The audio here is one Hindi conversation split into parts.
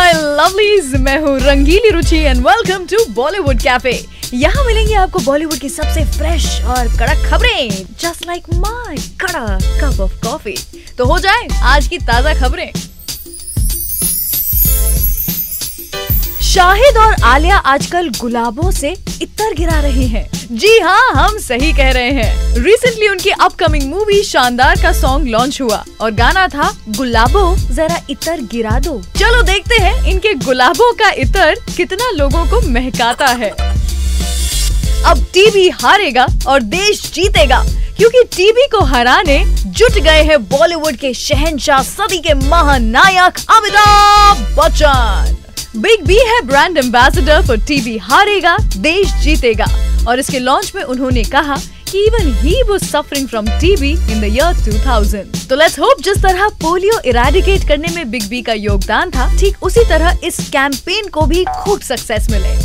माय लवलीज, मैं हूँ रंगीली Ruchi and welcome to Bollywood cafe. यहाँ मिलेंगे आपको बॉलीवुड की सबसे फ्रेश और कड़क खबरें, जस्ट लाइक माय कड़ा कप ऑफ कॉफी। तो हो जाए आज की ताजा खबरें। शाहिद और आलिया आजकल गुलाबों से इतर गिरा रही हैं। जी हाँ, हम सही कह रहे हैं। रिसेंटली उनकी अपकमिंग मूवी शानदार का सॉन्ग लॉन्च हुआ और गाना था गुलाबो जरा इतर गिरा दो। चलो देखते हैं इनके गुलाबों का इतर कितना लोगों को महकाता है। अब टीबी हारेगा और देश जीतेगा, क्योंकि टीबी को हराने जुट गए हैं बॉलीवुड के शहनशाह, सदी के महानायक अमिताभ बच्चन। बिग बी है ब्रांड एम्बेसडर फॉर टीबी हारेगा देश जीतेगा और इसके लॉन्च में उन्होंने कहा कि even he was suffering from TB in the year 2000। तो लेट्स होप जिस तरह पोलियो इराडिकेट करने में बिग बी का योगदान था, ठीक उसी तरह इस कैंपेन को भी खूब सक्सेस मिले।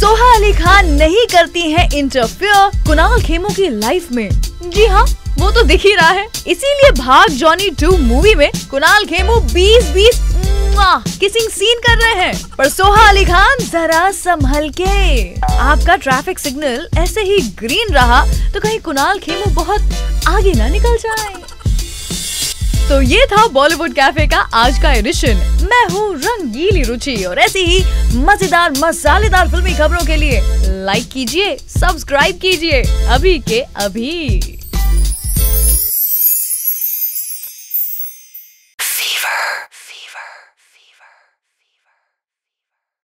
सोहा अली खान नहीं करती हैं इंटरफेयर कुणाल खेमू की लाइफ में। जी हाँ, वो तो दिख ही रहा है। इसीलिए भाग जॉनी 2 मूवी में कुणाल खेमू 20-20 किसिंग सीन कर रहे हैं, पर सोहा अली खान जरा संभल के। आपका ट्रैफिक सिग्नल ऐसे ही ग्रीन रहा तो कहीं कुणाल खेमू बहुत आगे ना निकल जाए। तो ये था बॉलीवुड कैफे का आज का एडिशन। मैं हूँ रंगीली रुचि और ऐसी ही मजेदार मसालेदार फिल्मी खबरों के लिए लाइक कीजिए, सब्सक्राइब कीजिए अभी के अभी।